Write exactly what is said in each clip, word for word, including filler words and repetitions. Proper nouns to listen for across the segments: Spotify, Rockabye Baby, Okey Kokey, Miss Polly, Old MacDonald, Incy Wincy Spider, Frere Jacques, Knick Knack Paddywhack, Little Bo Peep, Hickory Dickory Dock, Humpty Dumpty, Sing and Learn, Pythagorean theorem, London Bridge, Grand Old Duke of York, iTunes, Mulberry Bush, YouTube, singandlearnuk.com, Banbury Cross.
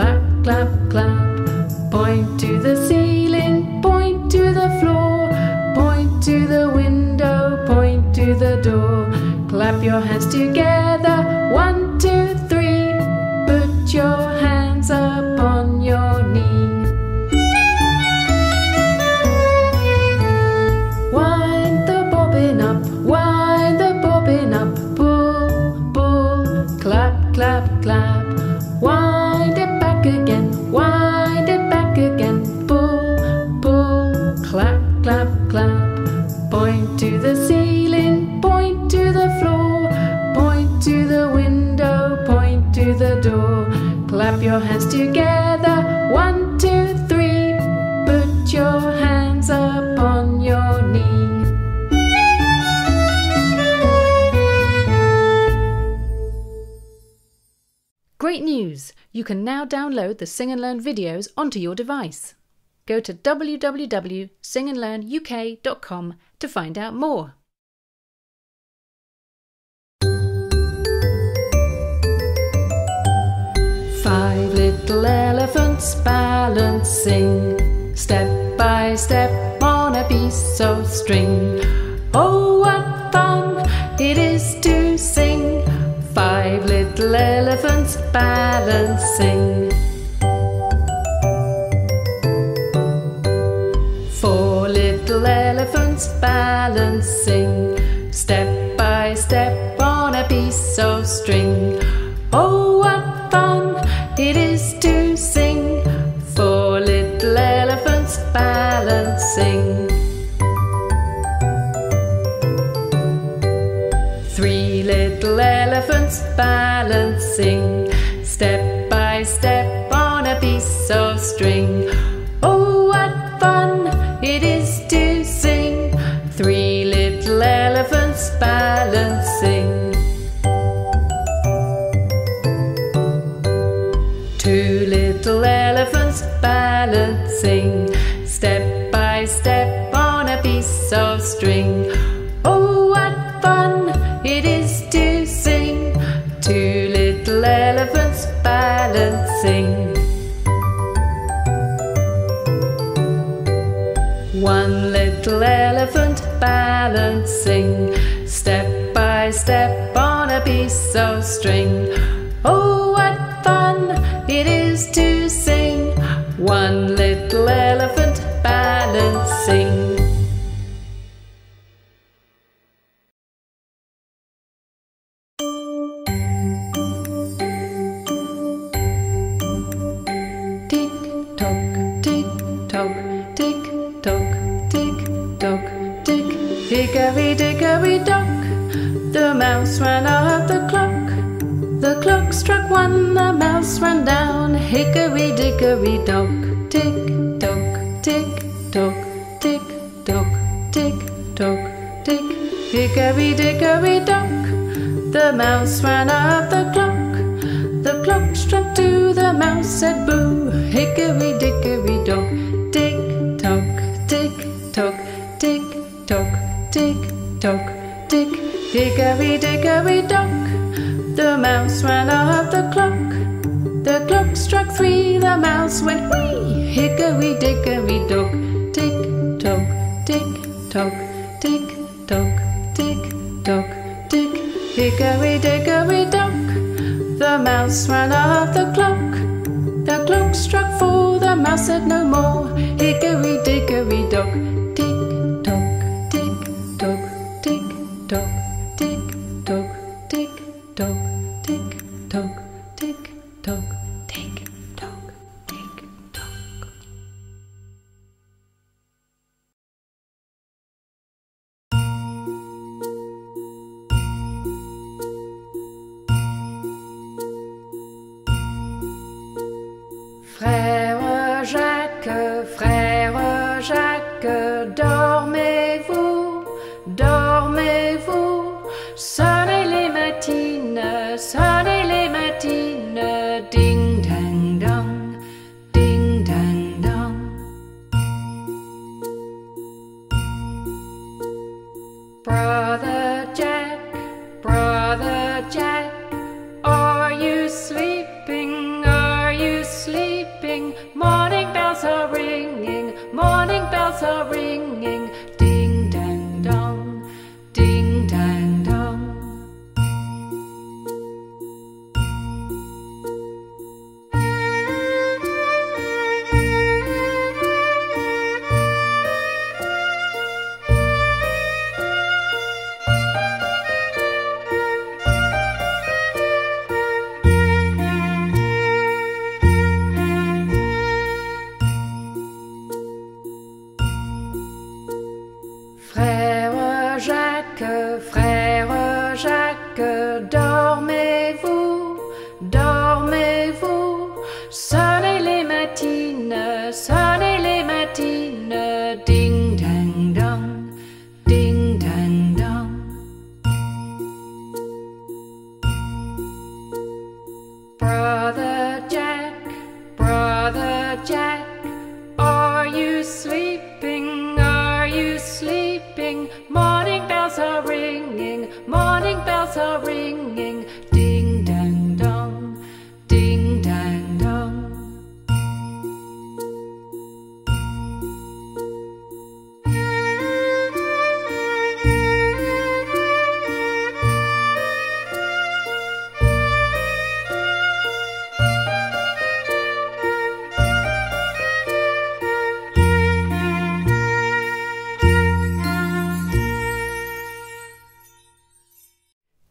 Clap, clap, clap. Point to the ceiling, point to the floor, point to the window, point to the door. Clap your hands together, one, two, three. Put your hands up on your knee. Wind the bobbin up, wind the bobbin up. Pull, pull, clap, clap, clap. Wind it back again, wind it back again. Pull, pull, clap, clap, clap. Point to the ceiling, point to the floor, point to the window, point to the door. Clap your hands together, one, two, three. Put your hands up on your knee. Great news! You can now download the Sing and Learn videos onto your device. Go to w w w dot sing and learn u k dot com to find out more. Five little elephants balancing, step by step on a piece of string. Oh, what fun it is to sing! Five little elephants balancing. Four little elephants balancing, step by step on a piece of string. Oh, what fun it is to sing! Four little elephants balancing. Three little elephants balancing, step by step on a piece of string. Oh, what fun it is to sing! Three little elephants balancing. Two little elephants balancing, step by step on a piece of string. Oh, what fun it is to sing! Two little elephants balancing. One little elephant balancing, step by step on a piece of string. Oh, what fun it is to sing! One little elephant balancing. Hickory dickory dock, the mouse ran out of the clock. The clock struck one, the mouse ran down. Hickory dickory dock, tick tock, tick tock, tick tock, tick tock, tick. Hickory dickory dock, the mouse ran out of the clock. The clock struck two, the mouse said boo. Hickory dickory dock, tick tock, tick tock, tick tock. Tick tock, tick. Hickory dickory dock, the mouse ran out of the clock. The clock struck three, the mouse went wee. Hickory dickory dock, tick tock, tick tock, tick tock, tick tock, tick. Hickory dickory dock, the mouse ran out of the clock. The clock struck four, the mouse said no more. Hickory dickory dock, tick. Tick tock, tick tock, tick tock, tick tock, tick tock, tick tock. Frère Jacques, frère Jacques, dormez-vous, dormez-vous. Sonnez les matines, sonnez les matines, ding dang dong, ding dang dong. Brother Jack, brother Jack, are you sleeping, are you sleeping? Sunny les matines, sunny les matines, ding dang dong, ding dang dong. Brother Jack, Brother Jack, are you sleeping? Are you sleeping? Morning bells are ringing, morning bells are ringing.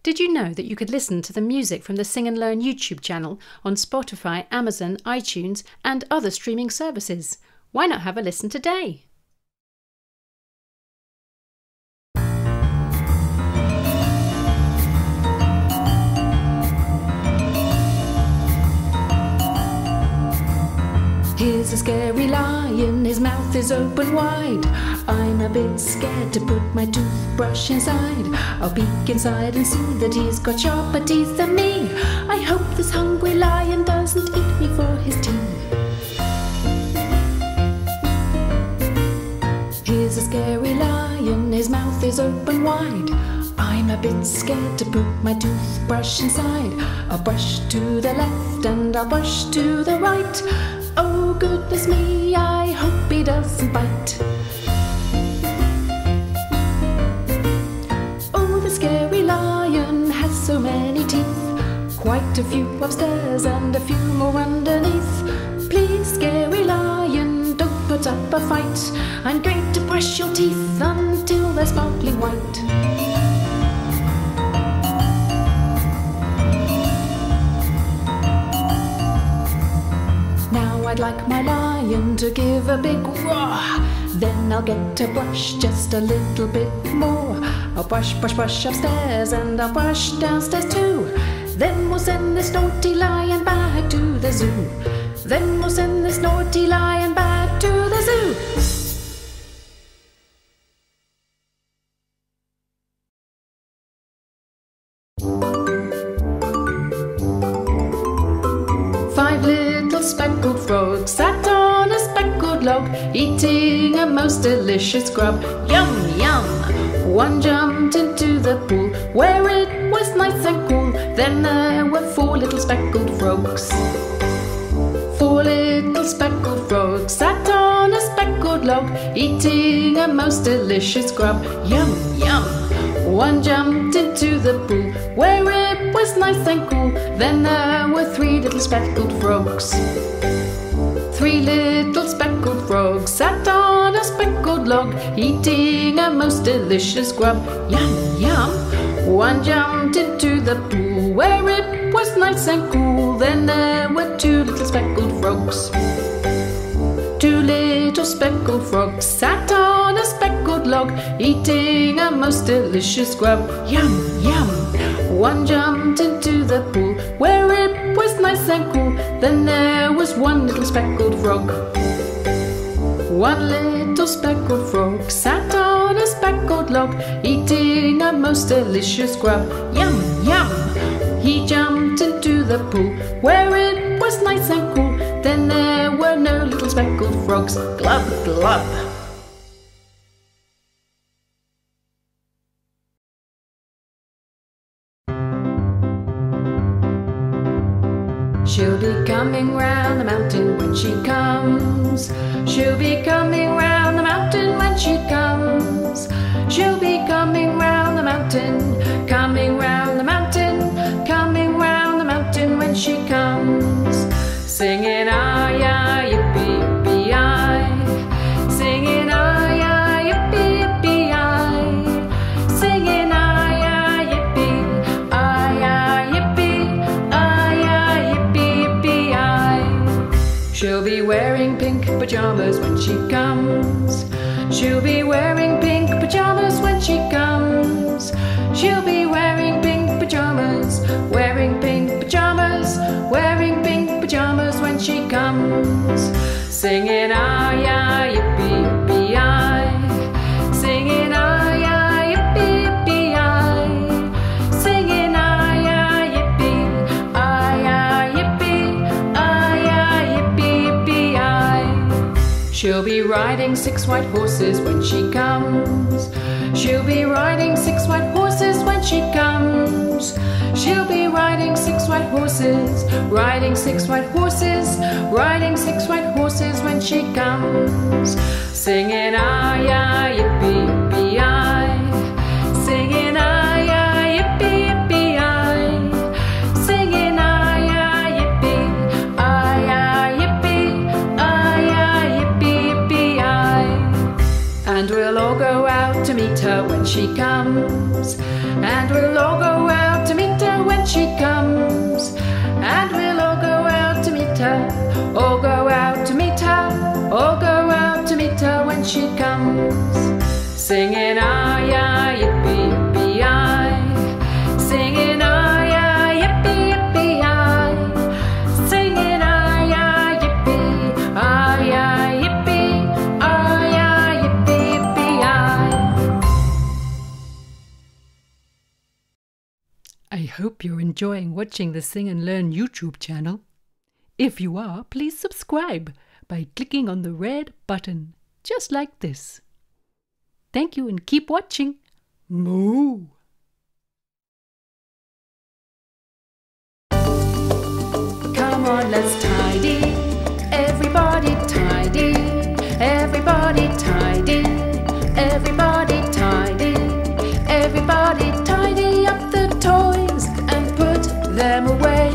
Did you know that you could listen to the music from the Sing and Learn YouTube channel on Spotify, Amazon, iTunes and other streaming services? Why not have a listen today? Here's a scary lion, his mouth is open wide. I'm a bit scared to put my toothbrush inside. I'll peek inside and see that he's got sharper teeth than me. I hope this hungry lion doesn't eat me for his tea. Here's a scary lion, his mouth is open wide. I'm a bit scared to put my toothbrush inside. I'll brush to the left and I'll brush to the right. Oh goodness me, I hope he doesn't bite. Oh, the scary lion has so many teeth. Quite a few upstairs and a few more underneath. Please, scary lion, don't put up a fight. I'm going to brush your teeth until they're sparkling white. I'd like my lion to give a big roar. Then I'll get a brush, just a little bit more. I'll brush, brush, brush upstairs and I'll brush downstairs too. Then we'll send this naughty lion back to the zoo. Then we'll send this naughty lion back to the zoo. Speckled frog sat on a speckled log, eating a most delicious grub. Yum, yum! One jumped into the pool where it was nice and cool. Then there were four little speckled frogs. Four little speckled frogs sat on a speckled log, eating a most delicious grub. Yum, yum! One jumped into the pool where it was nice and cool. Then there were three little speckled frogs. Three little speckled frogs sat on a speckled log, eating a most delicious grub. Yum, yum! One jumped into the pool where it was nice and cool. Then there were two little speckled frogs. Two little speckled frogs sat on a speckled log, eating a most delicious grub. Yum, yum! One jumped into the pool where it was nice and cool. Then there was one little speckled frog. One little speckled frog sat on a speckled log, eating a most delicious grub. Yum, yum! He jumped into the pool where it was nice and cool. Then there were no little speckled frogs. Glub, glub! She'll be coming round the mountain when she comes. She'll be coming round the mountain when she comes. She'll be coming round the mountain, coming round the mountain, coming round the mountain when she comes. Singing ay ay yippee yippee ay, singing ay ay yippee yippee ay, singing ay ay yippee, ay ay yippee, ay ay yippee yippee ay. She'll be wearing pink pajamas when she comes. She'll be wearing pink pajamas when she comes. She'll be wearing pink pajamas, wearing pink pajamas, wearing pink pajamas when and she comes, singing ay ay yippee yippee ay, singing ay ay yippee yippee ay, singing ay ay yippee ay ay yippee ay ay yippee yippee ay. She'll be riding six white horses when she comes. She'll be riding six white horses when she comes. She'll be riding six white horses, riding six white horses, riding six white horses when she comes. Singing ay ay yippee yippee ay, singing ay ay yippee yippee ay, singing ay ay yippee ay ay yippee ay ay yippee yippee ay. And we'll all go out to meet her when she comes. And we'll all go out to meet her when she comes. And we'll all go out to meet her. All go out to meet her. All go out to meet her when she comes. Singing ay ay yippee yippee ay, singing ay ay yippee yippee ay, singing ay ay yippee ay ay yippee ay ay yippee yippee ay. I hope you're enjoying watching the Sing and Learn YouTube channel. If you are, please subscribe by clicking on the red button, just like this. Thank you and keep watching. Moo! Come on, let's tidy. Everybody tidy. Everybody tidy. Everybody tidy. Everybody tidy up the toys and put them away.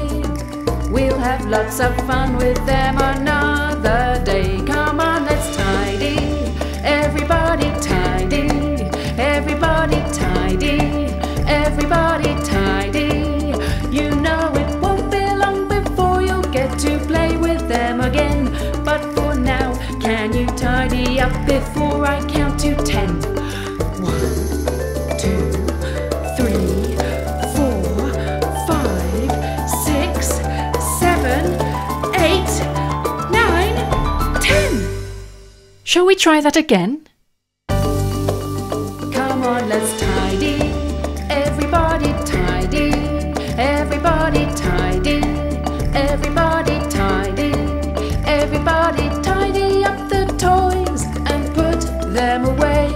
We'll have lots of fun with them another day. Come on, let's tidy. Everybody tidy. Everybody tidy. Everybody tidy. You know it won't be long before you'll get to play with them again. But for now, can you tidy up before I count to ten? One, two, three, four, five, six, seven, eight, nine, ten. Shall we try that again? Come on, let's tidy. Everybody tidy. Everybody tidy. Everybody tidy. Everybody tidy up the toys and put them away.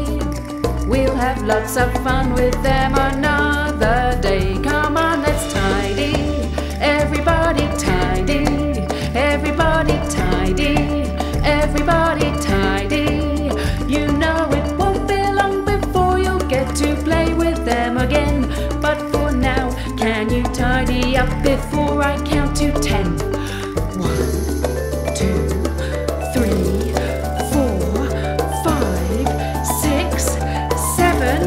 We'll have lots of fun with them another day. Come on, let's tidy. Everybody tidy. Everybody tidy. Everybody tidy. You know it won't be long before you'll get to play with them again. But for now, can you tidy up before I count to ten? One, two, three, four, five, six, seven,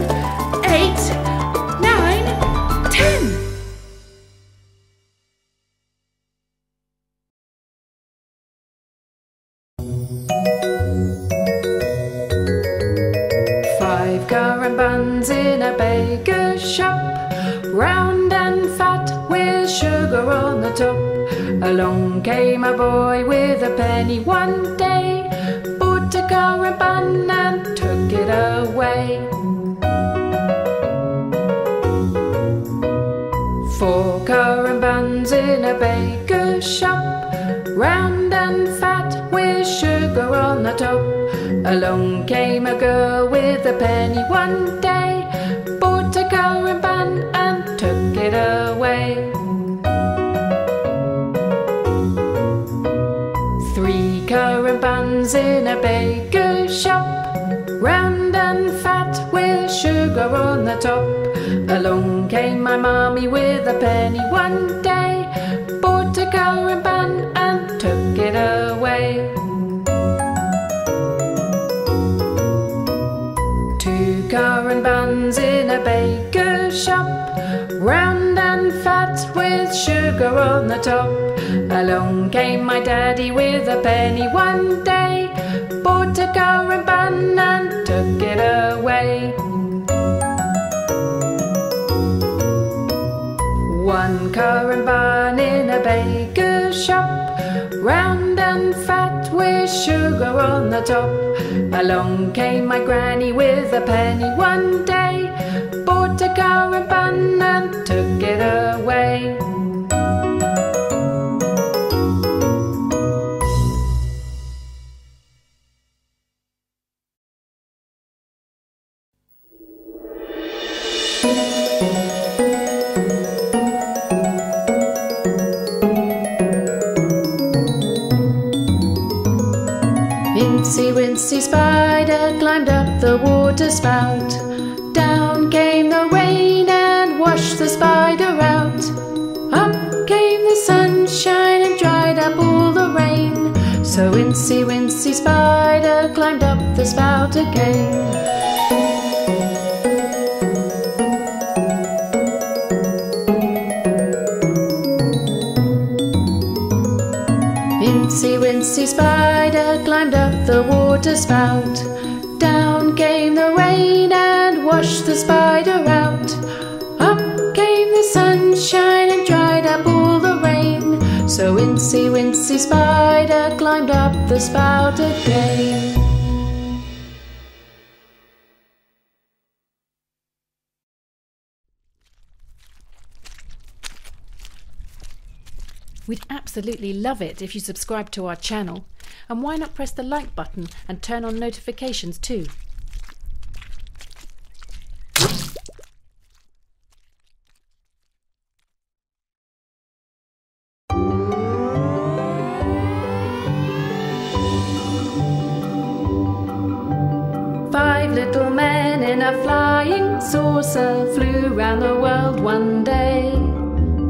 eight, nine, ten. Five currant buns in a baker's shop, round and fat with sugar on the top. Along came a boy with a penny one day, bought a currant bun and took it away. Four currant buns in a baker's shop, round and fat with sugar on the top. Along came a girl with a penny one day, bought a currant bun and took it away. Three currant buns in a baker's shop, round and fat with sugar on the top. Along came my mommy with a penny one day, bought a currant bun and took it away. Currant buns in a baker's shop, round and fat with sugar on the top. Along came my daddy with a penny one day, bought a currant bun and took it away. One currant bun in a baker's shop, round and fat with sugar on the top. Along came my granny with a penny one day, bought a caravan and took it away. Wincy, Wincy Spider climbed up the water spout. Down came the rain and washed the spider out. Up came the sunshine and dried up all the rain. So Wincy, Wincy Spider climbed up the spout again. Wincy, Wincy Spider climbed up the water spout. Down came the rain and washed the spider out. Up came the sunshine and dried up all the rain. So Wincy, Wincy Spider climbed up the spout again. We'd absolutely love it if you subscribe to our channel, and why not press the like button and turn on notifications too. Five little men in a flying saucer flew round the world one day.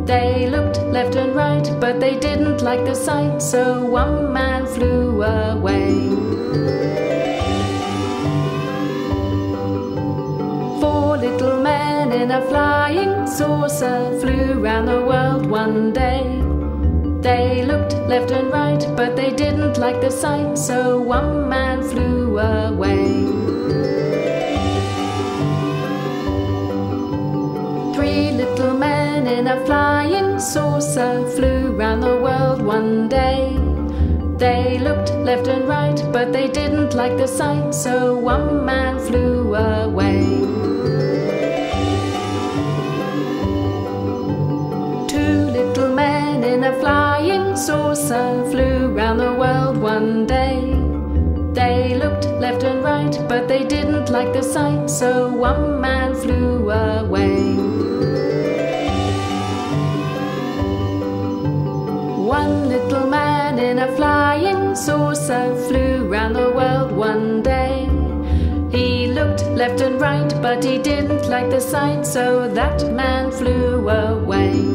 They looked left and right, but they didn't like the sight, so one man flew away. Four little men in a flying saucer flew round the world one day. They looked left and right, but they didn't like the sight, so one man flew away. Three little men in a flying saucer flew round the world one day. They looked left and right, but they didn't like the sight, so one man flew away. Two little men in a flying saucer flew round the world one day. They looked left and right, but they didn't like the sight, so one man flew away. One little man in a flying saucer flew round the world one day. He looked left and right, but he didn't like the sight, so that man flew away.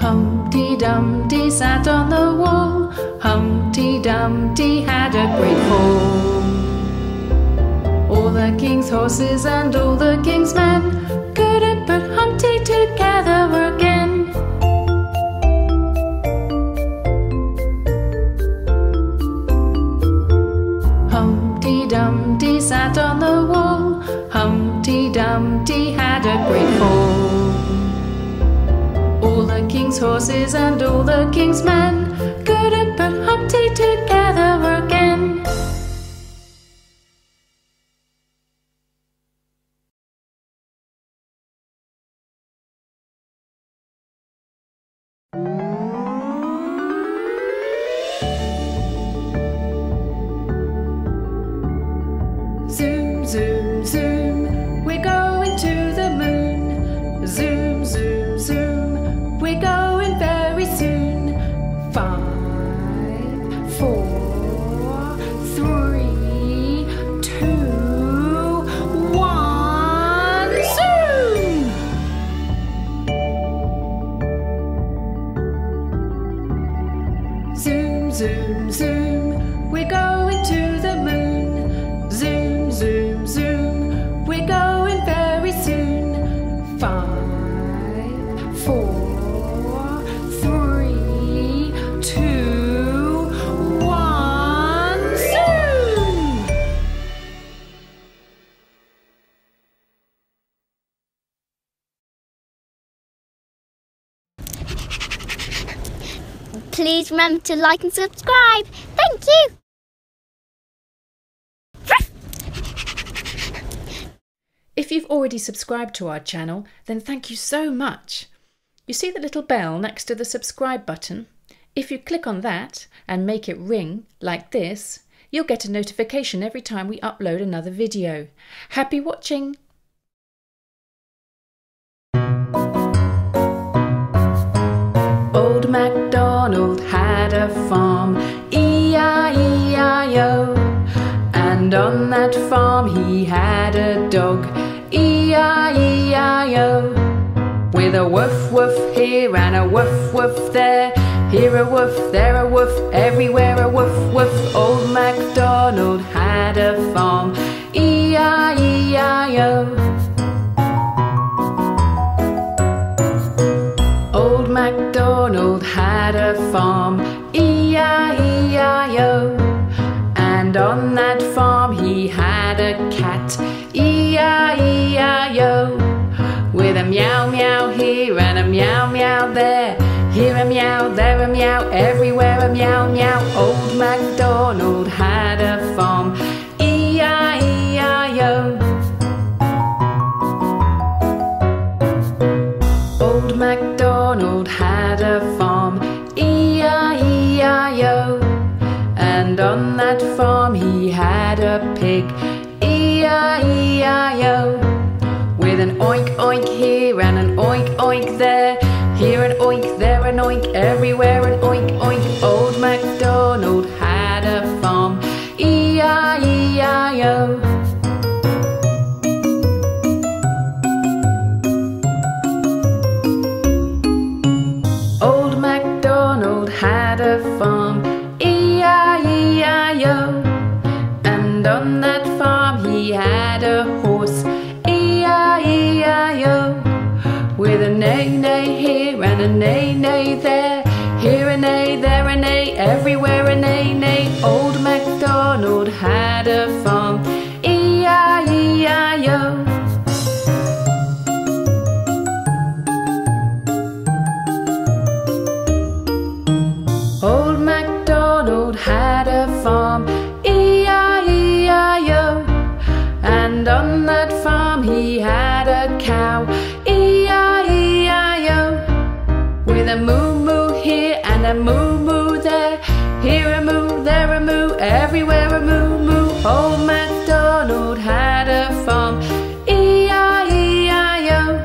Humpty Dumpty sat on the wall. Humpty Dumpty had a great fall. All the king's horses and all the king's men couldn't put Humpty together again. Humpty Dumpty sat on the wall. Humpty Dumpty had a great fall. All the king's horses and all the king's men couldn't put Humpty together again. Zoom, zoom, zoom, we're going to the moon. Zoom, zoom, zoom, we're going very soon. Five, four, three, two, one, zoom! Zoom, zoom, zoom, we're going to the moon. Zoom, zoom, zoom, we're going very soon. Five, four, three, two, please remember to like and subscribe. Thank you. If you've already subscribed to our channel, then thank you so much. You see the little bell next to the subscribe button? If you click on that and make it ring like this, you'll get a notification every time we upload another video. Happy watching! Old MacDonald had a farm, E I E I O. And on that farm he had a dog, E I E I O. With a woof woof here and a woof woof there, here a woof, there a woof, everywhere a woof woof. Old MacDonald had a farm, E I E I O. Old MacDonald had a farm, E I E I O. And on that farm he had a cat, E I E I O. With a meow meow here and a meow meow there, here a meow, there a meow, everywhere a meow meow. Old MacDonald had a farm, E I E I O. Old MacDonald had a farm, E I E I O. And on that farm he had a pig, E I E I O. With an oink oink here and an oink oink there, here an oink, there an oink, everywhere an oink oink. Old MacDonald had a farm, E I E I O. Old MacDonald had a farm, E I E I O. And on that farm he had a horse, E I E I O. With a neigh neigh here and a neigh neigh there, here a neigh, there a neigh, everywhere a neigh neigh. Old MacDonald had a farm, E I E I O. Old MacDonald had a farm, E I E I O. And on that farm he had a cow, E I E I O. With a moo moo here and a moo moo there, here a moo, there a moo, everywhere a moo moo. Old MacDonald had a farm, E I E I O.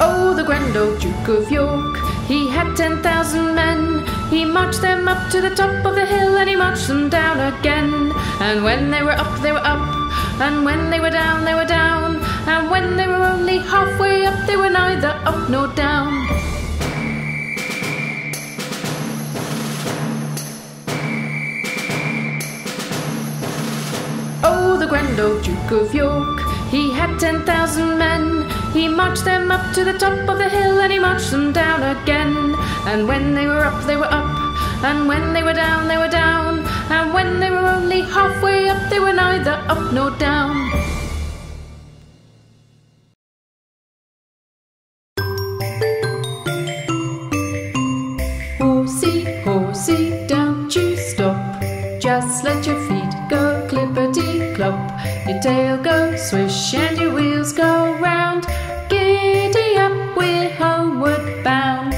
Oh, the grand old Duke of York, he had ten thousand men. He marched them up to the top of the hill and he marched them down again. And when they were up, they were up, and when they were down, they were down, and when they were only halfway up, they were neither up nor down. Oh, the grand old Duke of York, he had ten thousand men. He marched them up to the top of the hill and he marched them down again. And when they were up, they were up, and when they were down, they were down, and when they were only halfway up, they were neither up nor down. Horsey, horsey, don't you stop, just let your feet go clippity-clop. Your tail goes swish and your wheels go round. Giddy up, we're homeward bound.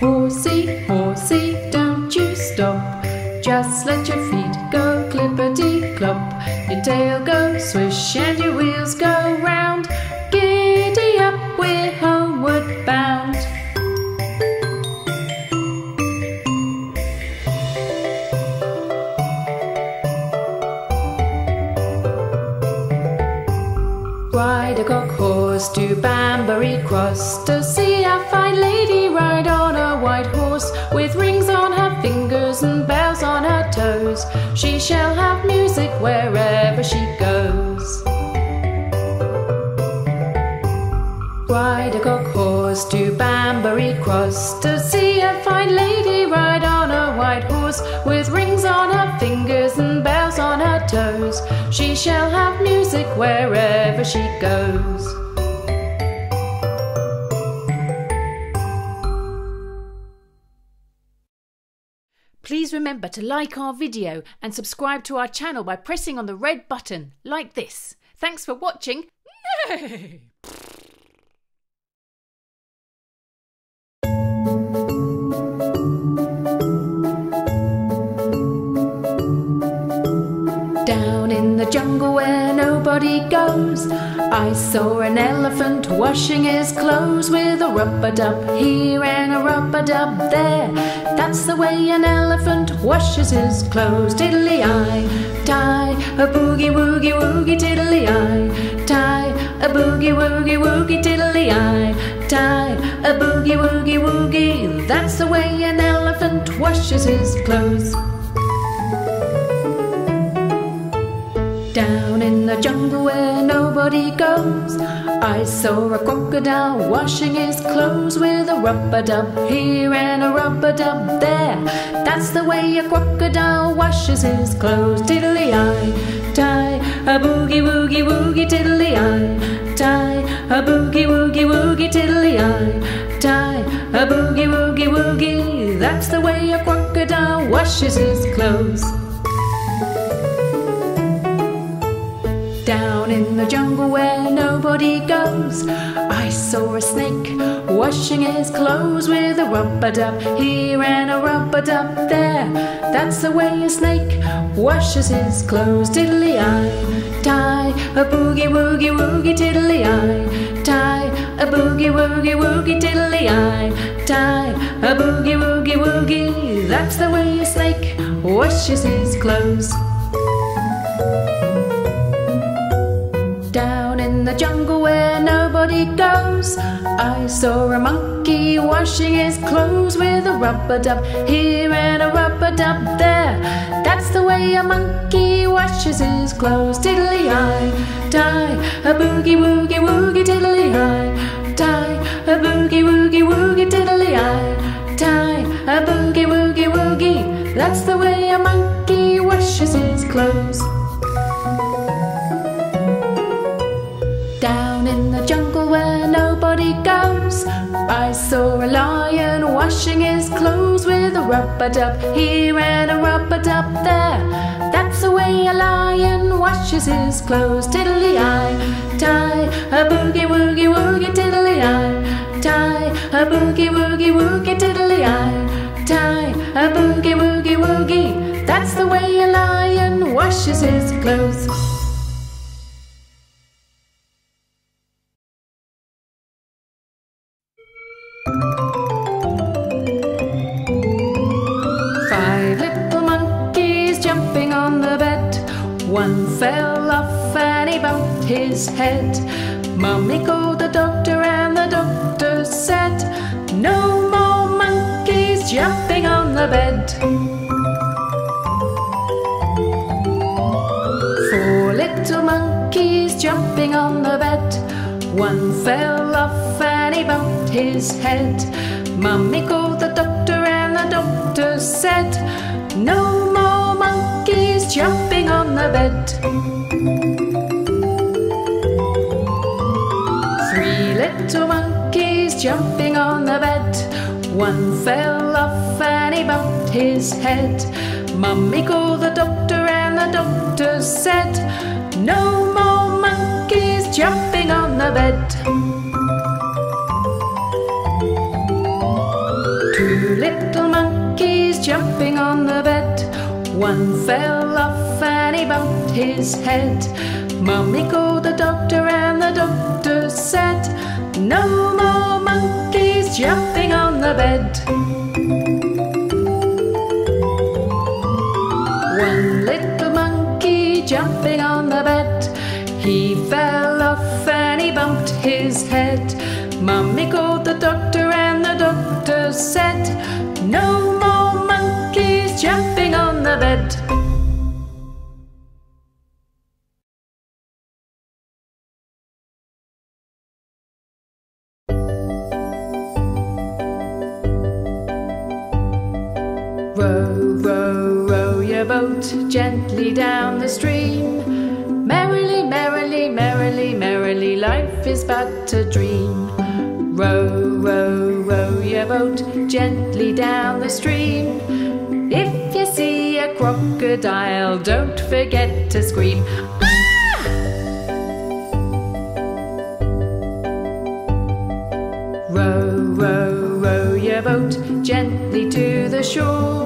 Horsey, horsey, don't you stop, just let your feet go clippity-clop. Your tail goes swish and your wheels go round. Giddy up, we're homeward bound. Ride a cock horse to Banbury Cross to see a fine lady ride on a white horse, with rings on her fingers and bells on her toes. She shall have music wherever she goes. Ride a cock horse to Banbury Cross to see a kind lady ride on a white horse, with rings on her fingers and bells on her toes. She shall have music wherever she goes. Please remember to like our video and subscribe to our channel by pressing on the red button, like this. Thanks for watching. No! Down in the jungle where nobody goes, I saw an elephant washing his clothes with a rub-a-dub here and a rub-a-dub there. That's the way an elephant washes his clothes. Tiddly-eye, tie a boogie-woogie-woogie, tiddly-eye, tie a boogie-woogie-woogie, tiddly-eye, tie a boogie-woogie-woogie. That's the way an elephant washes his clothes. Down in the jungle where nobody goes, I saw a crocodile washing his clothes with a rub-a-dub here and a rub-a-dub there. That's the way a crocodile washes his clothes. Tiddly-eye, tie a boogie-woogie-woogie, tiddly-eye, tie a boogie-woogie-woogie, tiddly-eye, tie a boogie-woogie-woogie. That's the way a crocodile washes his clothes. Down in the jungle where nobody goes, I saw a snake washing his clothes with a rub-a-dub here and a rub-a-dub there. That's the way a snake washes his clothes. Tiddly-eye, tie a boogie-woogie-woogie, tiddly-eye, tie a boogie-woogie-woogie, tiddly-eye, tie a boogie-woogie-woogie. That's the way a snake washes his clothes. Down in the jungle where nobody goes, I saw a monkey washing his clothes with a rub-a-dub here and a rub-a-dub there. That's the way a monkey washes his clothes. Tiddly-eye, tie a boogie-woogie-woogie, tiddly-eye, tie a boogie-woogie-woogie, tiddly-eye, tie a boogie-woogie-woogie. That's the way a monkey washes his clothes. Down in the jungle where nobody goes, I saw a lion washing his clothes with a rub-a-dub here and a rub-a-dub there. That's the way a lion washes his clothes. Tiddly-eye, tie a boogie-woogie-woogie, tiddly-eye, tie a boogie-woogie-woogie, tiddly-eye, tie a boogie-woogie-woogie. That's the way a lion washes his clothes. Five little monkeys jumping on the bed. One fell off and he bumped his head. Mummy called the doctor and the doctor said, no more monkeys jumping on the bed. Four little monkeys jumping on the bed. One fell off and he bumped his head. Mummy called the doctor and the doctor said, no more monkeys jumping on the bed. Three little monkeys jumping on the bed. One fell off and he bumped his head. Mummy called the doctor and the doctor said, no more monkeys jumping on the bed. Two little monkeys jumping on the bed. One fell off and he bumped his head. Mummy called the doctor and the doctor said, no more monkeys jumping on the bed. One little monkey jumping on the bed. He fell off and he bumped his head. Mummy called the doctor and the doctor said, no more monkeys jumping on the bed. Row, row, row your boat gently down the stream. Merrily, merrily, merrily, merrily, life is but a dream. Row, row, row your boat gently down the stream. If you see a crocodile, don't forget to scream. Row, row, row your boat gently to the shore.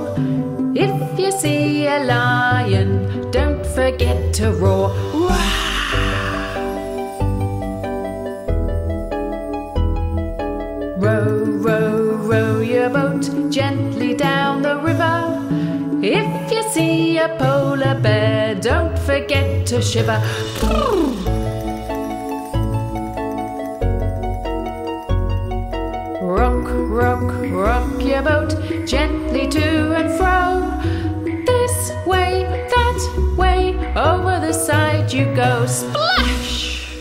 If you see a lion, don't forget to roar. Roar! Row, row, row your boat gently down the river. If you see a polar bear, don't forget to shiver. Ooh! Rock, rock, rock your boat gently to and fro. This way, that way, over the side you go. Splash!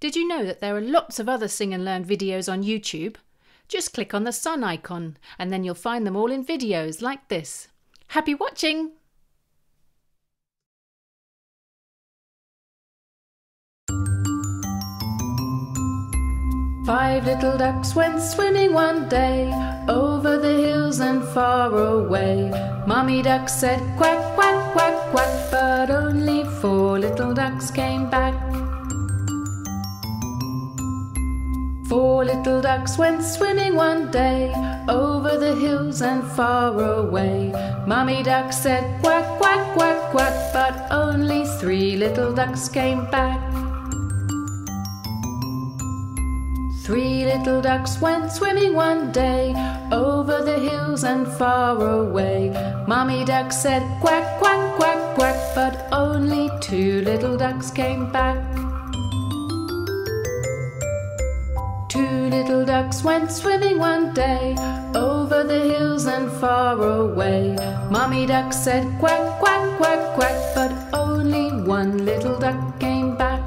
Did you know that there are lots of other Sing and Learn videos on YouTube? Just click on the sun icon and then you'll find them all in videos like this. Happy watching! Five little ducks went swimming one day, over the hills and far away. Mummy duck said quack, quack, quack, quack, but only four little ducks came back. Four little ducks went swimming one day, over the hills and far away. Mummy duck said quack, quack, quack, quack, but only three little ducks came back. Three little ducks went swimming one day, over the hills and far away. Mummy duck said quack, quack, quack, quack, but only two little ducks came back. Two little ducks went swimming one day, over the hills and far away. Mummy duck said quack, quack, quack, quack, but only one little duck came back.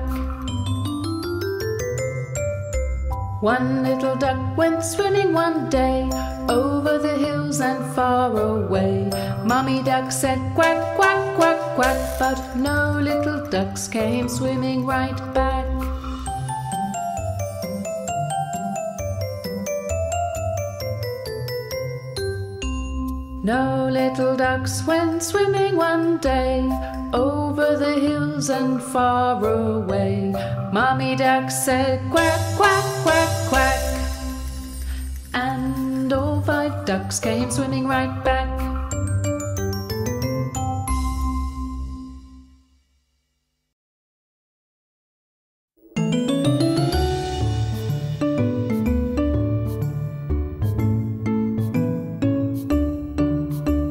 One little duck went swimming one day, over the hills and far away. Mummy duck said quack, quack, quack, quack, but no little ducks came swimming right back. No little ducks went swimming one day, over the hills and far away. Mummy duck said quack, quack, quack, quack, and all five ducks came swimming right back.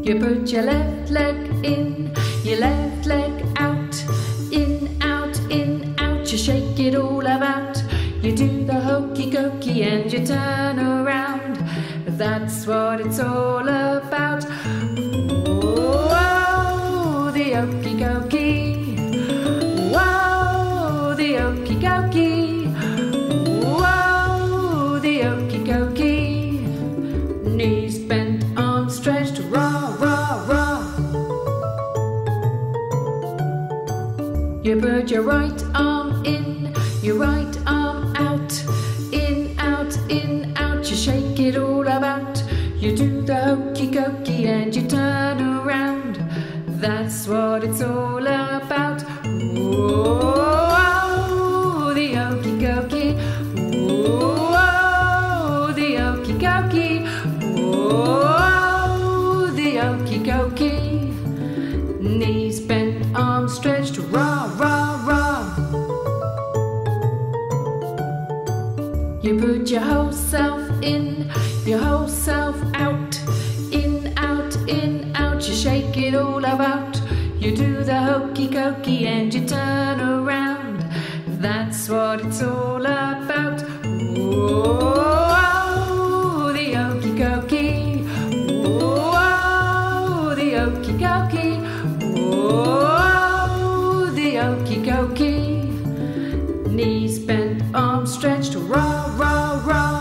You put your left leg in, your left leg out, in, out, in, out, you shake it all about. You do the hokey-cokey and you turn around. That's what it's all about. Whoa, the hokey-cokey. Whoa, the hokey-cokey. Whoa, the hokey-cokey. Knees bent, arms stretched, rah, rah, rah. You put your right arm in, your right arm out, in, out, in, out, you shake it all about. You do the hokey-cokey and you turn around. That's what it's all about. Whoa, the hokey-cokey. Whoa, the hokey-cokey. Whoa, the hokey-cokey. Knees bent, arms stretched, rah, rah, rah. You put your whole self in, your whole self out, in, out, in, out, you shake it all about. You do the hokey-cokey and you turn around. That's what it's all about. Whoa, the hokey-cokey. Whoa, the hokey-cokey. Whoa, the hokey-cokey. Knees bent, arms stretched, rah, rah, rah.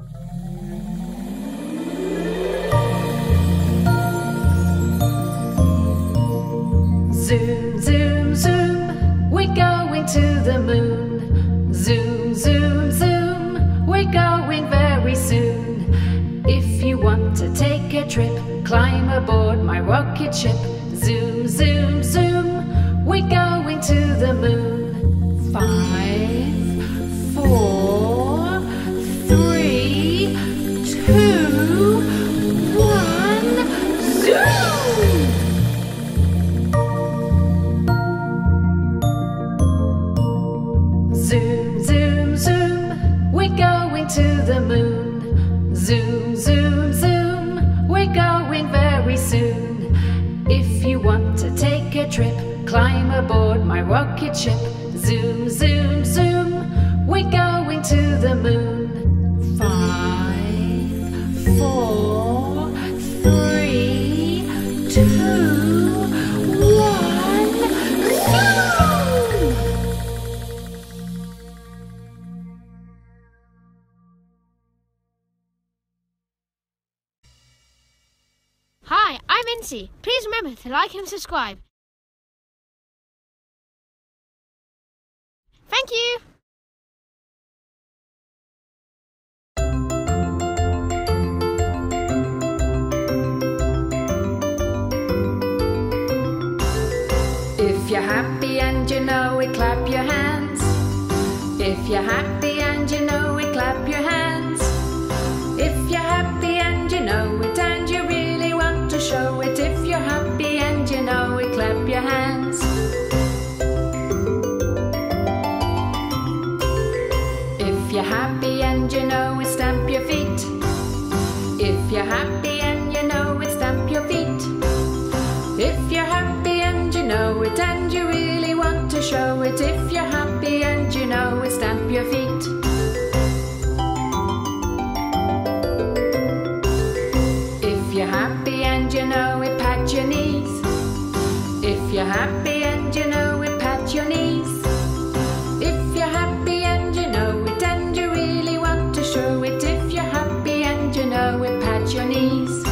Zoom, zoom, zoom, we're going to the moon. Zoom, zoom, zoom, we're going very soon. If you want to take a trip, climb aboard my rocket ship. Zoom, zoom, zoom, we're going to the moon. Five, four, three, two, one, zoom! Zoom, zoom, zoom, we're going to the moon. Zoom, zoom, zoom, we're going very soon. If you want to take a trip, climb aboard my rocket ship. Zoom, zoom, zoom, we're going to the moon. Five, four, three, two, one, zoom! Please remember to like and subscribe. Thank you! If you're happy and you know it, clap your hands. If you're happy and you know it, clap your hands. If you're happy and you know it and you really want to show it, happy and you know it, clap your hands. If you're happy and you know it, stamp your feet. If you're happy and you know it, stamp your feet. If you're happy and you know it and you really want to show it, if you're happy and you know it, stamp your feet. Your knees. If you're happy and you know it, pat your knees. If you're happy and you know it and you really want to show it, if you're happy and you know it, pat your knees.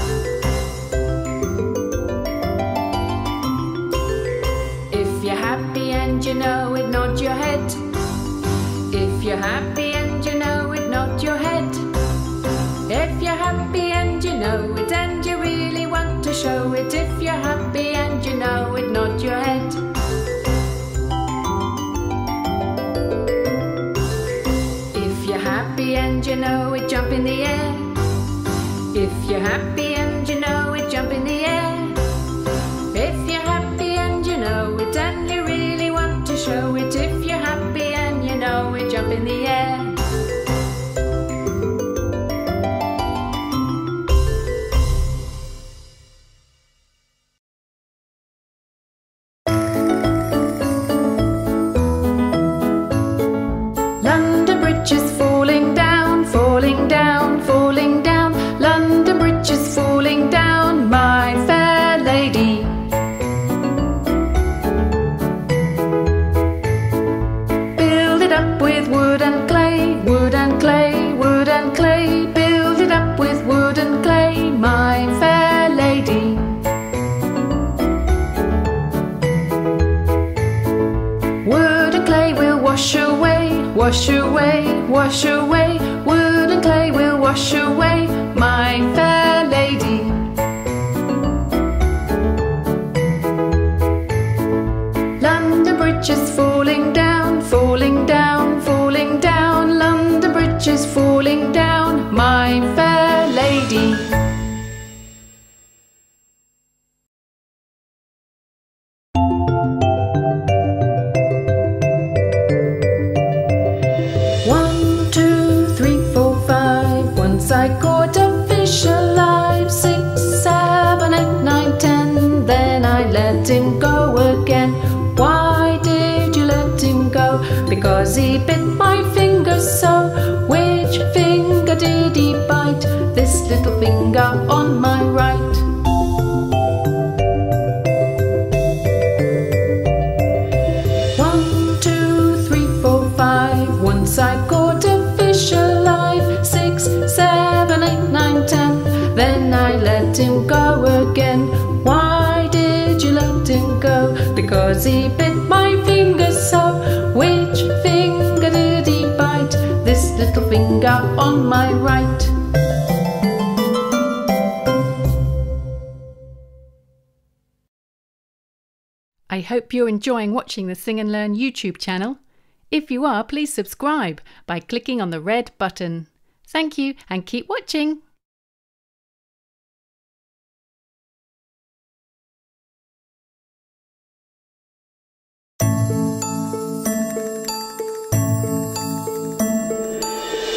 If you're happy and you know it, nod your head. If you're happy and you know it, nod your head. If you're happy and you know it and you really want to show it, if you're happy and you know it, nod your head. If you're happy and you know it, jump in the air. If you're happy and you know it, jump in the air. If you're happy and you know it and you really want to show it, if you're happy and you know it, jump in the air. Wash away, wash away, wood and clay will wash away, my fair lady. London Bridge is falling down, falling down, falling down, London Bridge is falling down, my fair lady. Him go again. Why did you let him go? Because he bit my finger so. Which finger did he bite? let him go again? Why did you let him go? Because he bit my finger so. Which finger did he bite? This little finger on my right. I hope you're enjoying watching the Sing and Learn YouTube channel. If you are, please subscribe by clicking on the red button. Thank you and keep watching.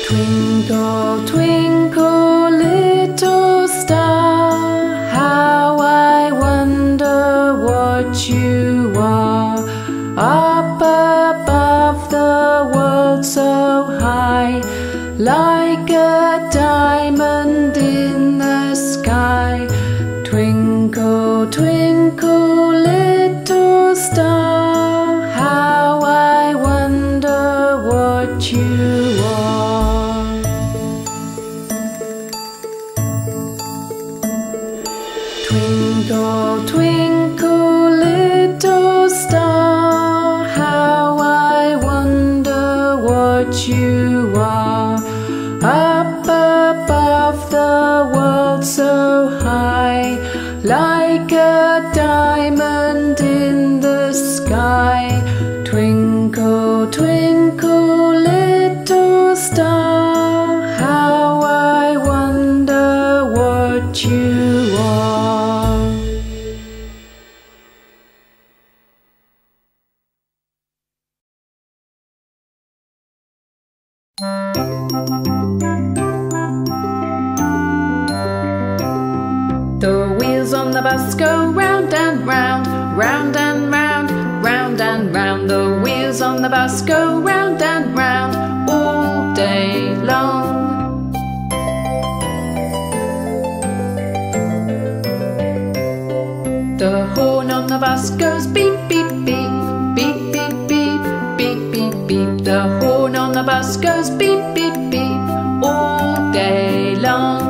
Twinkle, twinkle, little star, how I wonder what you are. Up above the world so high, like a diamond in the sky. Twinkle, twinkle, little star, how I wonder what you are. Twinkle, twinkle, little star, how I wonder what you are. Up above the world so high, like a diamond in the sky. Twinkle, twinkle, little star, how I wonder what you are. The wheels on the bus go round and round, round and round, round and round. The wheels on the bus go round and round all day long. The horn on the bus goes beep, beep, beep, beep, beep, beep, beep, beep, beep. The horn on the bus goes beep, beep, beep all day long.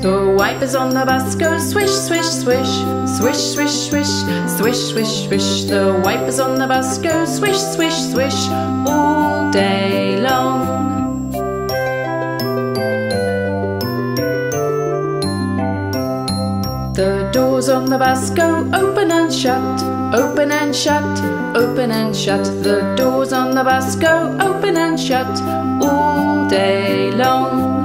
The wipers on the bus go swish, swish, swish, swish, swish, swish, swish, swish, swish. The wipers on the bus go swish, swish, swish all day long. The doors on the bus go open and shut, open and shut, open and shut. The doors on the bus go open and shut all day long.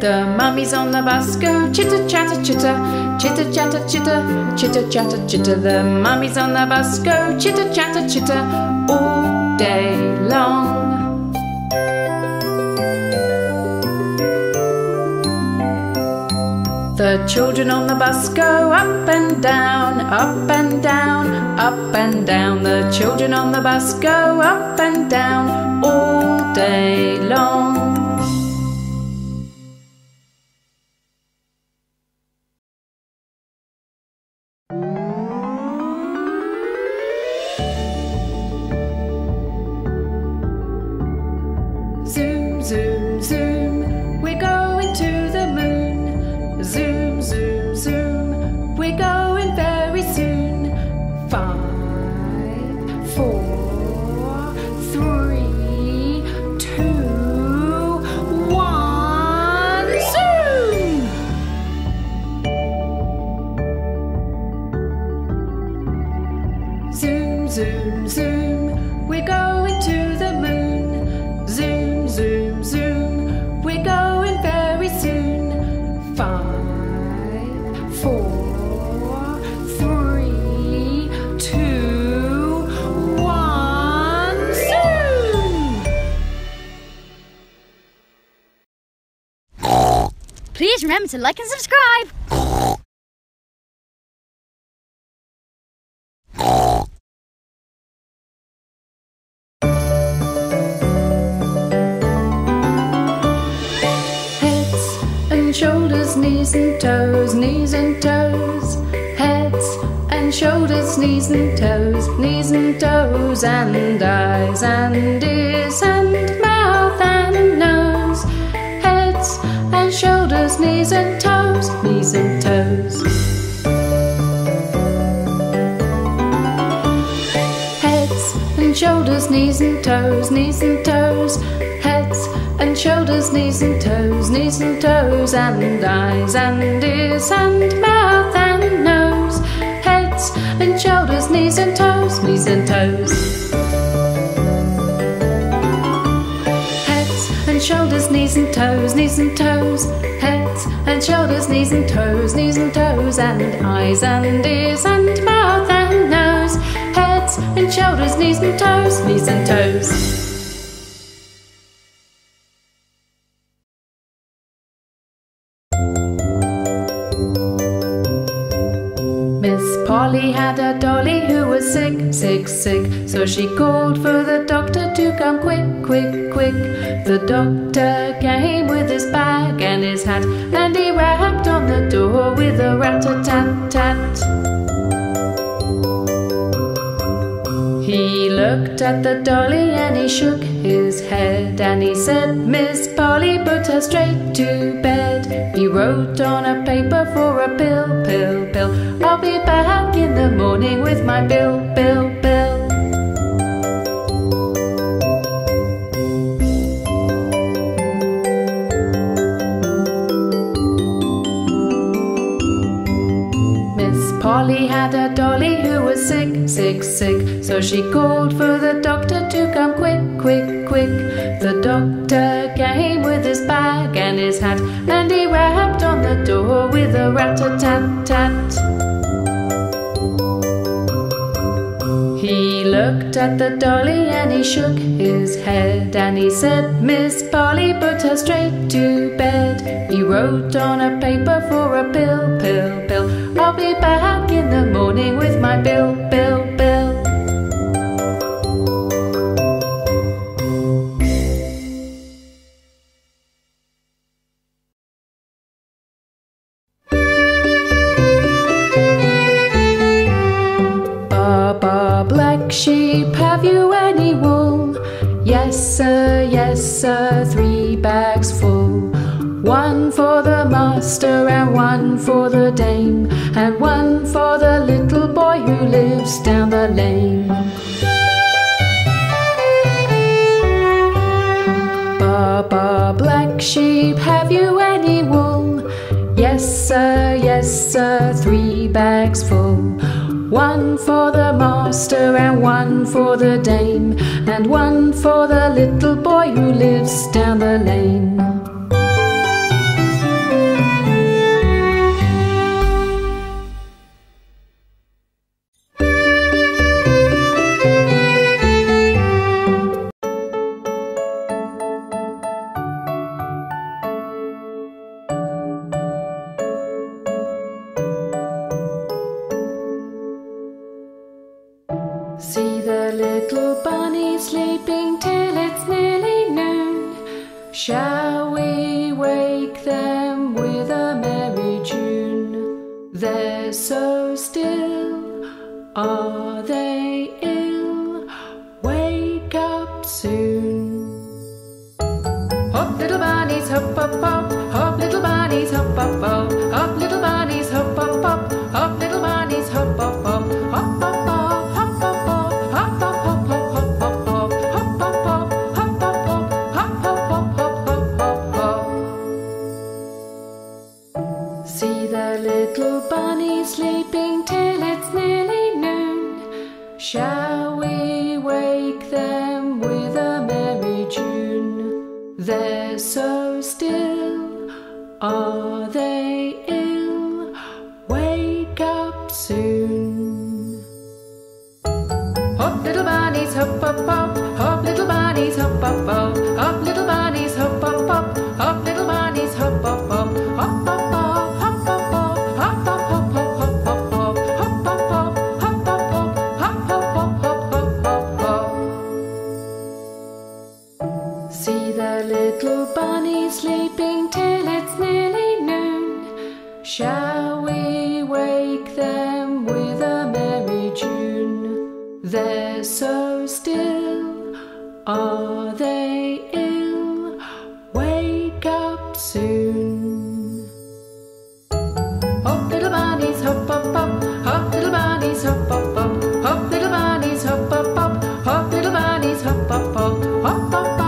The mummies on the bus go chitter chatter chitter, chitter chatter chitter, chitter chatter chitter. The mummies on the bus go chitter chatter chitter all day long. The children on the bus go up and down, up and down, up and down. The children on the bus go up and down all day long. Zoom, zoom, we're going to the moon. Zoom, zoom, zoom, we're going very soon. Five, four, three, two, one, zoom! Zoom, zoom, zoom, we're going to the moon. Zoom. Zoom, zoom, we're going very soon. Five, four, three, two, one, zoom! Please remember to like and subscribe. Shoulders, knees and toes, knees and toes, heads and shoulders. mouths, knees and toes, knees and toes, and eyes and ears and mouth and nose, heads and shoulders, knees and toes, knees and toes. Heads and shoulders, knees and toes, knees and toes, heads and shoulders, knees and toes, knees and toes, and eyes and ears and mouth and nose, heads and shoulders, knees and toes, knees and toes. Heads and shoulders, knees and toes, knees and toes, heads and shoulders, knees and toes, knees and toes, and eyes and ears and mouth and nose, heads and shoulders, knees and toes, knees and toes. Polly had a dolly who was sick, sick, sick, so she called for the doctor to come quick, quick, quick. The doctor came with his bag and his hat, and he rapped on the door with a rat-a-tat-tat. He looked at the dolly and he shook his head, and he said, Miss Polly, put her straight to bed. He wrote on a paper for a pill, pill, pill, I'll be back in the morning with my bill, bill, bill. Polly had a dolly who was sick, sick, sick, so she called for the doctor to come quick, quick, quick. The doctor came with his bag and his hat, and he rapped on the door with a rat-a-tat-tat. He looked at the dolly and he shook his head, and he said, Miss Polly, put her straight to bed. He wrote on a paper for a pill, pill, pill, I'll be back in the morning with my bill, bill, bill. Baba, black sheep, have you any wool? Yes, sir, yes, sir, three bags full. One for the master and one for the dame, and one for the little boy who lives down the lane. Baba, black sheep, have you any wool? Yes, sir, yes, sir, three bags full. One for the master and one for the dame, and one for the little boy who lives down the lane. See the little bunny sleeping till it's nearly noon. Shall we wake them with a merry tune? They're so still, are they ill? Wake up soon. Hop little bunnies, hop hop hop, hop little bunnies, hop hop hop, hop little bunnies, hop hop hop, hop little bunnies, hop hop hop, hop hop hop. Sleeping till it's nearly noon. Shall we wake them with a merry tune? They're so still, are they ill? Wake up soon. Hop little bunnies, hop hop hop, hop little bunnies, hop hop hop, hop little bunnies, hop hop hop, hop little bunnies, hop hop hop, hop hop hop. Sleeping till it's nearly noon. Shall we wake them with a merry tune? They're so still, are they ill? Wake up soon. Hop little bunnies, hop hop hop, hop little bunnies, hop hop hop, hop little bunnies, hop hop hop, hop little bunnies, hop hop hop, hop hop hop.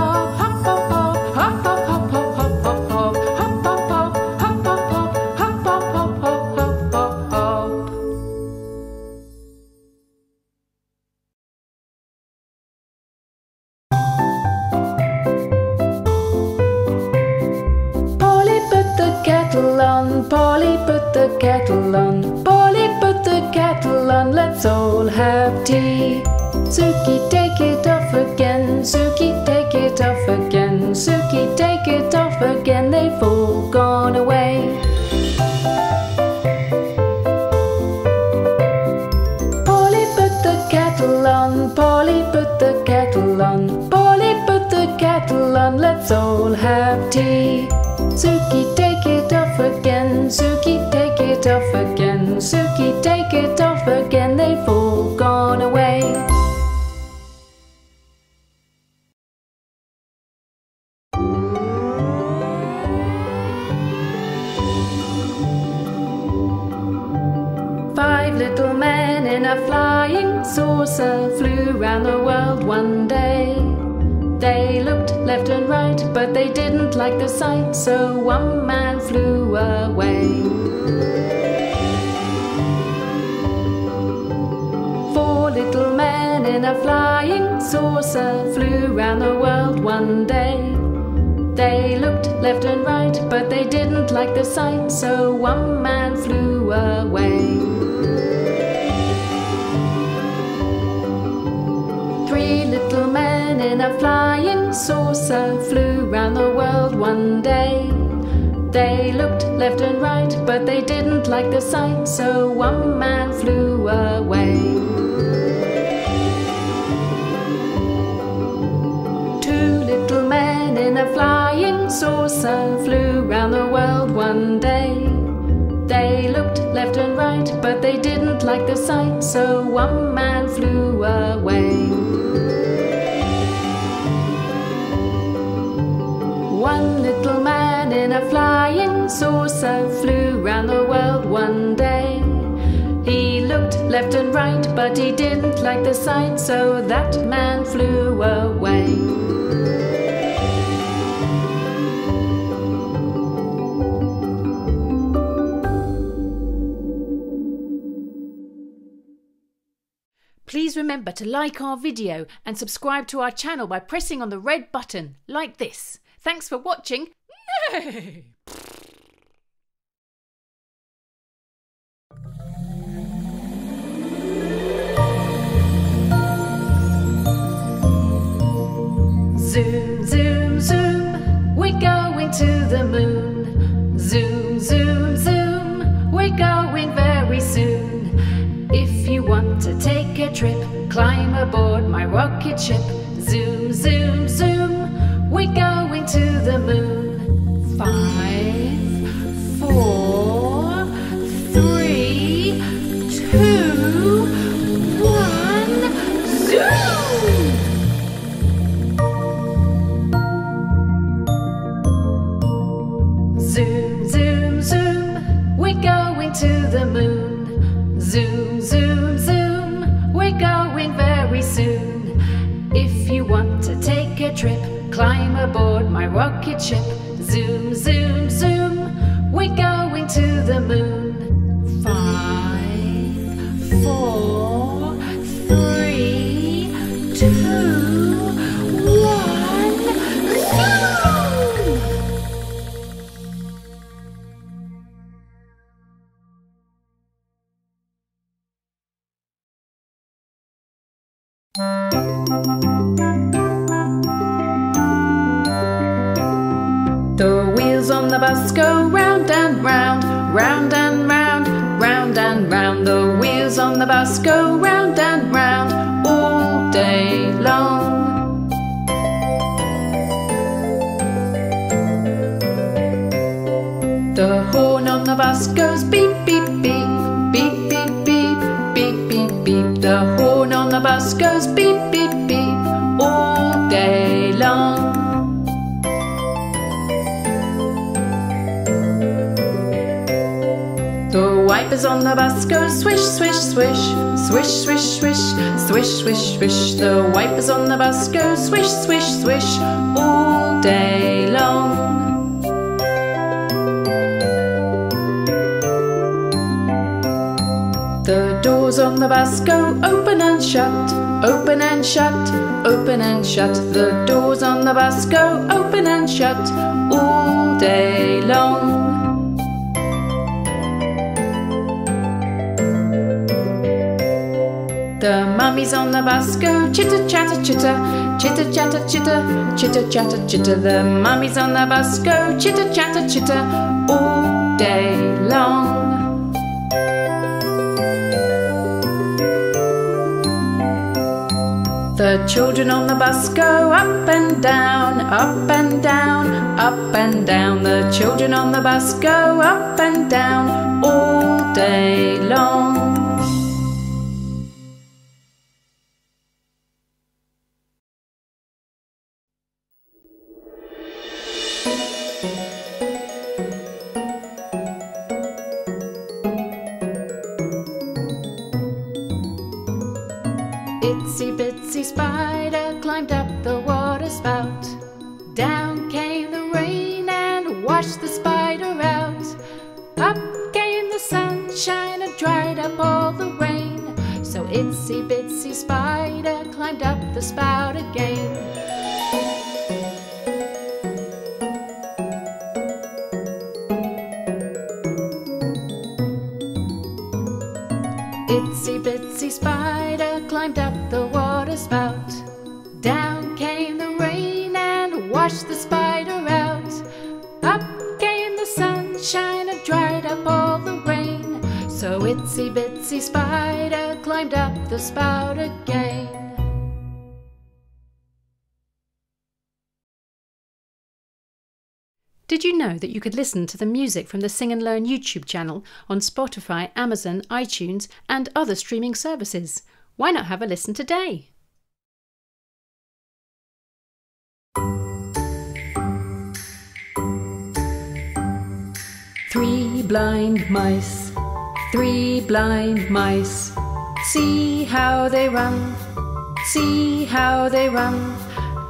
Polly, put the kettle on. Polly, put the kettle on. Let's all have tea. Suki, take it off again. Suki, take it off again. Suki, take it off again. They've all gone away. Polly, put the kettle on. Polly, put the kettle on. Polly, put the kettle on. Let's all have tea. Suki, take it off again. Suki, take it off again. Suki, take it off again. They've all gone away. Five little men in a flying saucer flew round the world one day. They looked left and right, but they didn't like the sight, so one man flew away. Four little men in a flying saucer flew round the world one day. They looked left and right, but they didn't like the sight, so one man flew away. Three little men in a flying saucer flew round the world one day. They looked left and right, but they didn't like the sight, so one man flew away. Two little men in a flying saucer flew round the world one day. They looked left and right, but they didn't like the sight, so one man flew away. One little man in a flying saucer flew round the world one day. He looked left and right, but he didn't like the sight, so that man flew away. Please remember to like our video and subscribe to our channel by pressing on the red button like this. Thanks for watching. Zoom, zoom, zoom, we're going to the moon. Zoom, zoom, zoom, we're going very soon. If you want to take a trip, climb aboard my rocket ship. Zoom, zoom, zoom, we're going to the moon. Five, four, three, two, one, zoom! Zoom, zoom, zoom, we're going to the moon. Zoom, zoom, zoom, we're going very soon. If you want to take a trip, climb aboard my rocket ship. Zoom, zoom, zoom, we're going to the moon. Five, four, three, two, one, zoom! The wheels on the bus go round and round, round and round, round and round. The wheels on the bus go round and round all day long. The horn on the bus goes beep, beep, beep, beep, beep, beep, beep, beep, beep. The horn on the bus goes beep, beep, beep all day long. The wipers on the bus go swish, swish, swish, swish, swish, swish, swish, swish, swish. The wipers on the bus go swish, swish, swish all day long. The doors on the bus go open and shut, open and shut, open and shut. The doors on the bus go open and shut all day long. The mummies on the bus go chitter chatter chitter, chitter chatter chitter, chitter chatter chitter. The mummies on the bus go chitter chatter chitter all day long. The children on the bus go up and down, up and down, up and down. The children on the bus go up and down all day long. Itsy bitsy spider climbed up the water spout. Down came the rain and washed the spider out. Up came the sunshine and dried up all the rain. So itsy bitsy spider climbed up the spout again. Itsy bitsy spider climbed up the water spout. Down came the rain and washed the spider out. Up came the sunshine and dried up all the rain. So itsy bitsy spider climbed up the spout again. Did you know that you could listen to the music from the Sing and Learn YouTube channel on Spotify, Amazon, iTunes and other streaming services? Why not have a listen today? Three blind mice, three blind mice. See how they run, see how they run.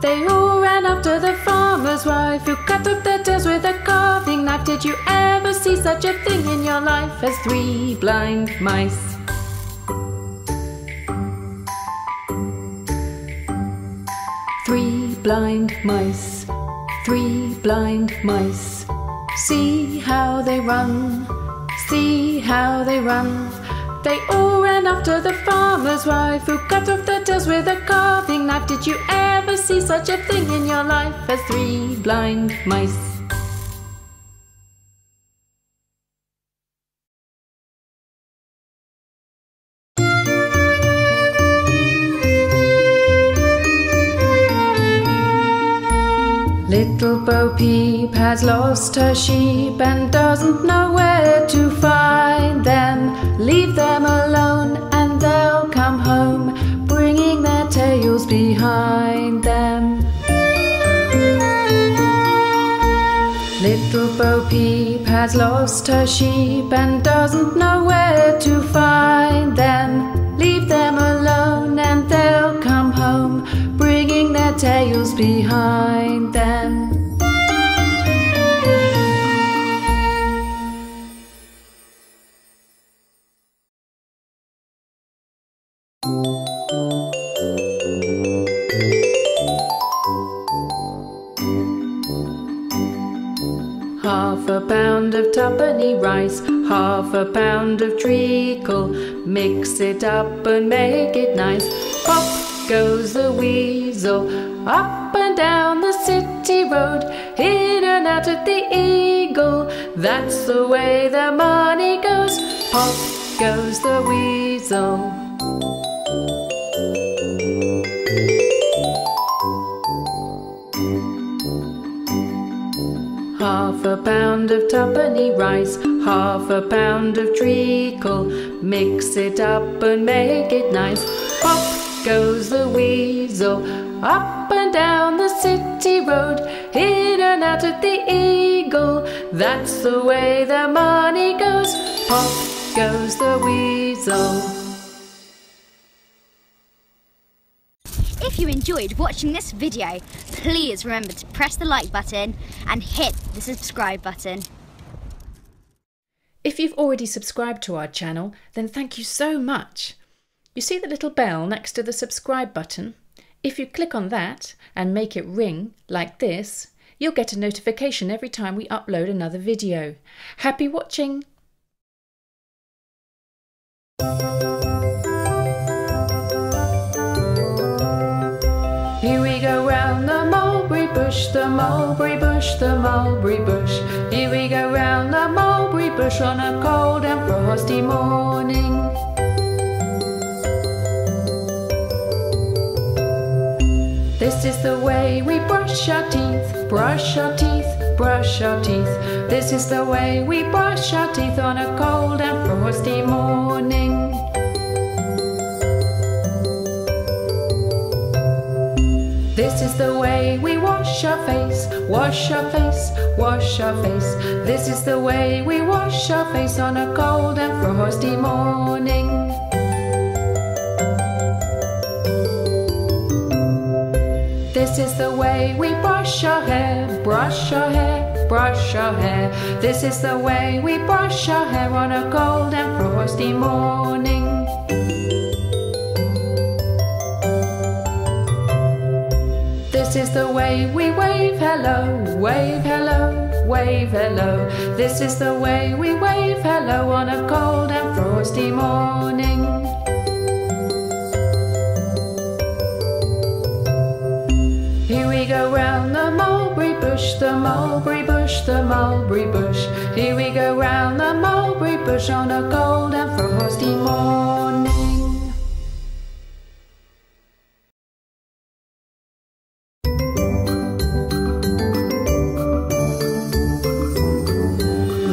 They all ran after the farmer's wife, who cut up their tails with a carving knife. Did you ever see such a thing in your life as three blind mice? Three blind mice, three blind mice. See how they run, see how they run. They all ran after the farmer's wife, who cut off their tails with a carving knife. Did you ever see such a thing in your life as three blind mice? Little Bo Peep has lost her sheep and doesn't know where to find them. Leave them alone and they'll come home, bringing their tails behind them. Little Bo Peep has lost her sheep and doesn't know where to find them. Leave them alone and they'll come home, bringing their tails behind them. Half a pound of tuppenny rice, half a pound of treacle. Mix it up and make it nice. Pop goes the weasel, up and down the city road, in and out of the eagle. That's the way the money goes. Pop goes the weasel. Half a pound of tuppenny rice, half a pound of treacle. Mix it up and make it nice. Pop goes the weasel, up and down the city road, in and out of the eagle. That's the way the money goes. Pop goes the weasel. If you enjoyed watching this video, please remember to press the like button and hit the subscribe button. If you've already subscribed to our channel, then thank you so much. You see the little bell next to the subscribe button? If you click on that and make it ring like this, you'll get a notification every time we upload another video. Happy watching! Here we go round the mulberry bush, the mulberry bush, the mulberry bush. Here we go round the mulberry bush on a cold and frosty morning. This is the way we brush our teeth, brush our teeth, brush our teeth. This is the way we brush our teeth on a cold and frosty morning. This is the way we wash our face, wash our face, wash our face. This is the way we wash our face on a cold and frosty morning. This is the way we brush our hair, brush our hair, brush our hair. This is the way we brush our hair on a cold and frosty morning. This is the way we wave hello, wave hello, wave hello. This is the way we wave hello on a cold and frosty morning. Here we go round the mulberry bush, the mulberry bush, the mulberry bush. Here we go round the mulberry bush on a cold and frosty morning.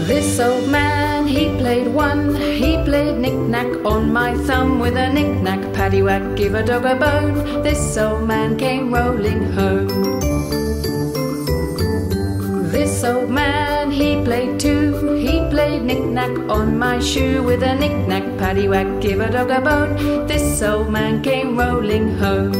This old man, he played one, he played knick-knack on my thumb with a knick-knack, paddywhack, give a dog a bone. This old man came rolling home. This old man, he played two, he played knick-knack on my shoe with a knick-knack, paddywhack, give a dog a bone. This old man came rolling home.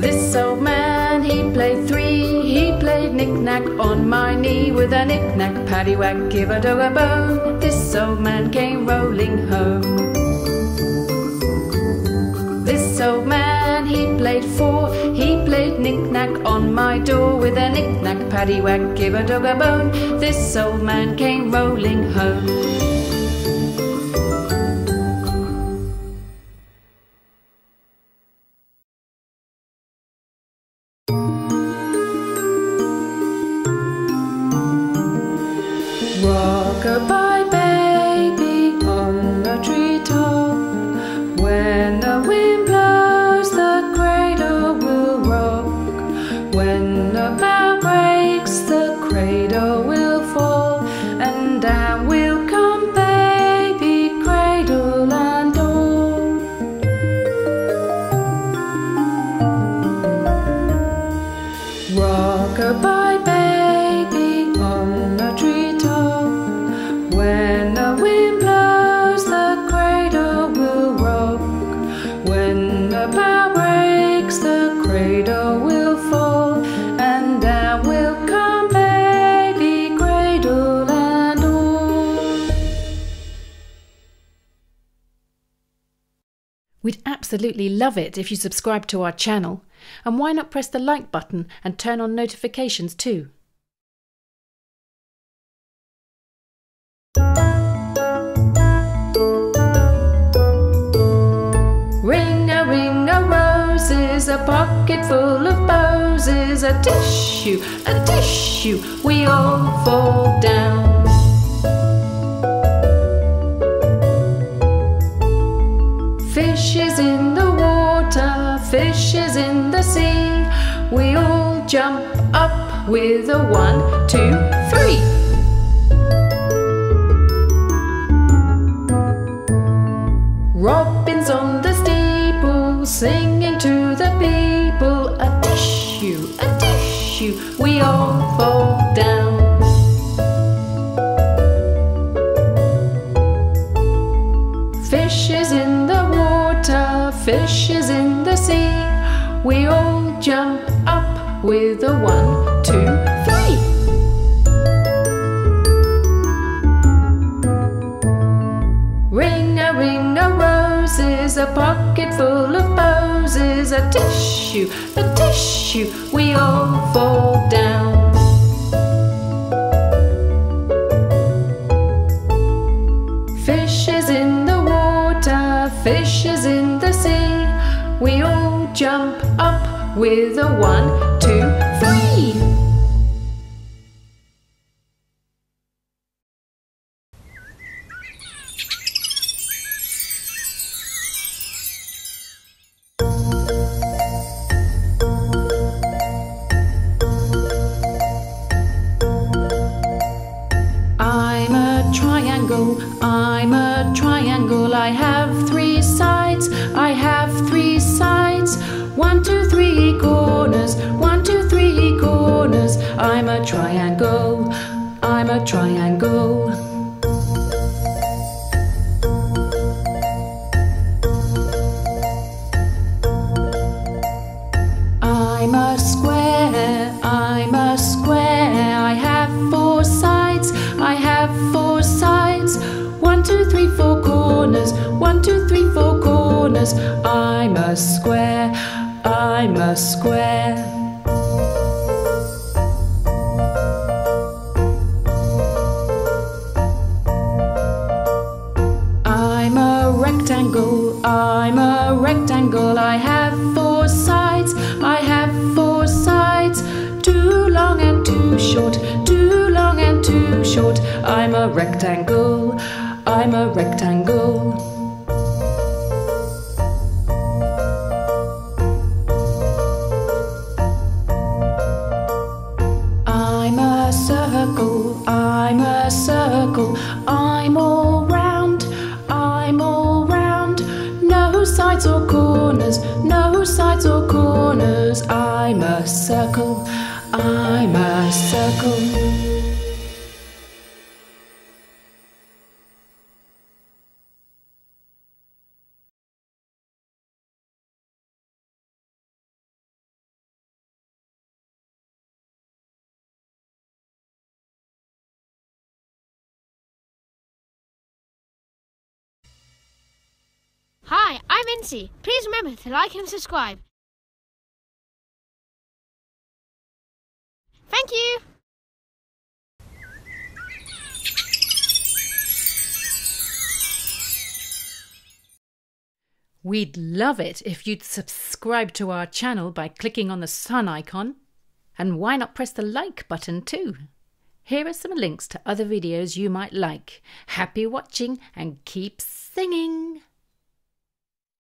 This old man, he played three, he played knick-knack on my knee with a knick-knack, paddywhack, give a dog a bone. This old man came rolling home. This old man, he played four, he played knick-knack on my door with a knick-knack, paddywhack, give a dog a bone. This old man came rolling home. Rock-a-bye, baby, on the treetop. When the wind blows, the cradle will rock. When the bough breaks, the cradle will fall. And down will come baby, cradle and all. Rock-a-bye, baby, on the treetop. When the wind blows, the cradle will rock. When the bough breaks, the cradle will fall. And down will come baby, cradle and all. We'd absolutely love it if you subscribed to our channel. And why not press the like button and turn on notifications too? A pocket full of bows is a tissue, a tissue, we all fall down. Fish is in the water, fish is in the sea, we all jump up with a one, two, three. Robin's on we all fall down. Fish is in the water, fish is in the sea. We all jump up with a one, two, three. Ring a ring a roses, a pocket full of posies, a tissue, a tissue, we all fall down. Fish is in the water, fish is in the sea. We all jump up with a one, two, three. I'm a triangle, I'm a triangle. I have three sides, I have three sides. One, two, three corners, one, two, three corners. I'm a triangle, I'm a triangle. I'm a square, I'm a square. I have four sides, I have four sides. One, two, three, four corners, one, two, three, four corners. I'm a square, I'm a square. I'm a rectangle, I'm a rectangle. I have four sides, I have four sides. Too long and too short, too long and too short. I'm a rectangle, I'm a rectangle. I'm a circle, I'm a circle. I'm all round, I'm all round. No sides or corners, no sides or corners. I'm a circle, I'm a circle. Hi, I'm Incy. Please remember to like and subscribe. Thank you. We'd love it if you'd subscribe to our channel by clicking on the sun icon. And why not press the like button too? Here are some links to other videos you might like. Happy watching and keep singing!